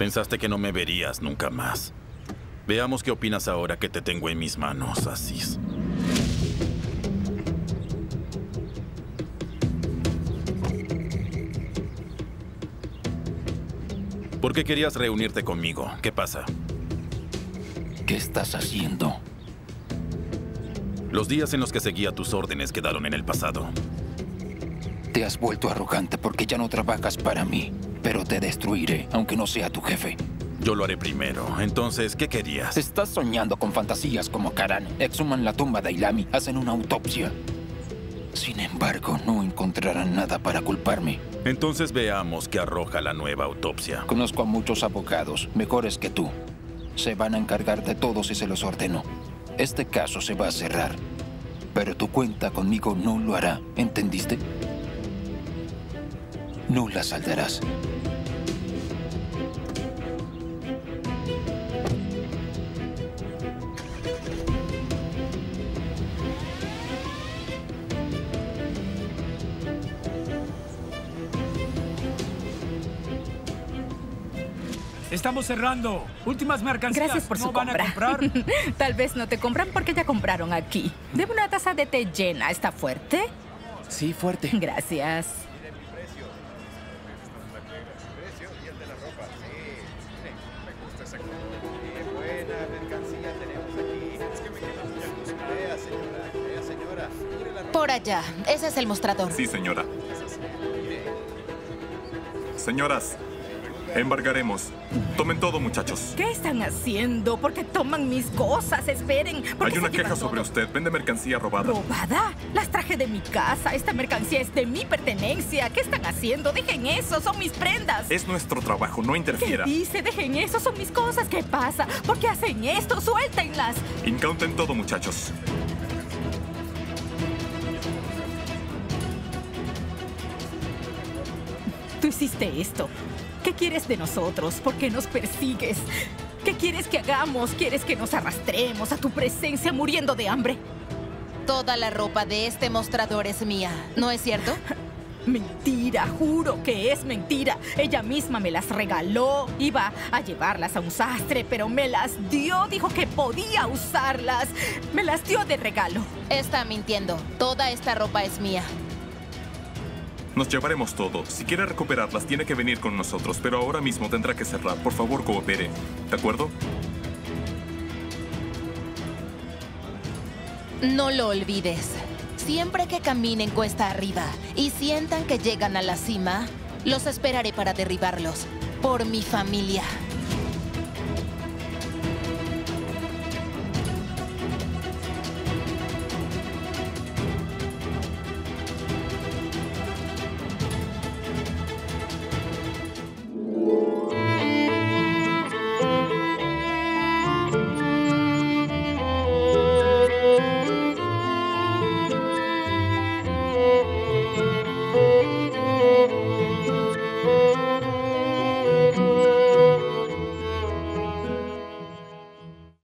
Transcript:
Pensaste que no me verías nunca más. Veamos qué opinas ahora que te tengo en mis manos, Aziz. ¿Por qué querías reunirte conmigo? ¿Qué pasa? ¿Qué estás haciendo? Los días en los que seguía tus órdenes quedaron en el pasado. Te has vuelto arrogante porque ya no trabajas para mí, pero te destruiré, aunque no sea tu jefe. Yo lo haré primero. Entonces, ¿qué querías? Estás soñando con fantasías como Karan. Exhuman la tumba de Ilami, hacen una autopsia. Sin embargo, no encontrarán nada para culparme. Entonces veamos qué arroja la nueva autopsia. Conozco a muchos abogados, mejores que tú. Se van a encargar de todo si se los ordeno. Este caso se va a cerrar. Pero tu cuenta conmigo no lo hará, ¿entendiste? No la saldarás. Estamos cerrando. Últimas mercancías. Gracias por su compra. ¿No van a comprar? Tal vez no te compran porque ya compraron aquí. Deme una taza de té llena. ¿Está fuerte? Sí, fuerte. Gracias. Por allá. Ese es el mostrador. Sí, señora. Señoras. Embargaremos. Tomen todo, muchachos. ¿Qué están haciendo? ¿Por qué toman mis cosas? Esperen. Hay una queja sobre usted. Vende mercancía robada. ¿Robada? Las traje de mi casa. Esta mercancía es de mi pertenencia. ¿Qué están haciendo? Dejen eso. Son mis prendas. Es nuestro trabajo. No interfiera. ¿Qué dice? Dejen eso. Son mis cosas. ¿Qué pasa? ¿Por qué hacen esto? Suéltenlas. Incauten todo, muchachos. Tú hiciste esto. ¿Qué quieres de nosotros? ¿Por qué nos persigues? ¿Qué quieres que hagamos? ¿Quieres que nos arrastremos a tu presencia muriendo de hambre? Toda la ropa de este mostrador es mía, ¿no es cierto? Mentira, juro que es mentira. Ella misma me las regaló. Iba a llevarlas a un sastre, pero me las dio. Dijo que podía usarlas. Me las dio de regalo. Está mintiendo. Toda esta ropa es mía. Nos llevaremos todo. Si quiere recuperarlas, tiene que venir con nosotros, pero ahora mismo tendrá que cerrar. Por favor, coopere. ¿De acuerdo? No lo olvides. Siempre que caminen cuesta arriba y sientan que llegan a la cima, los esperaré para derribarlos. Por mi familia.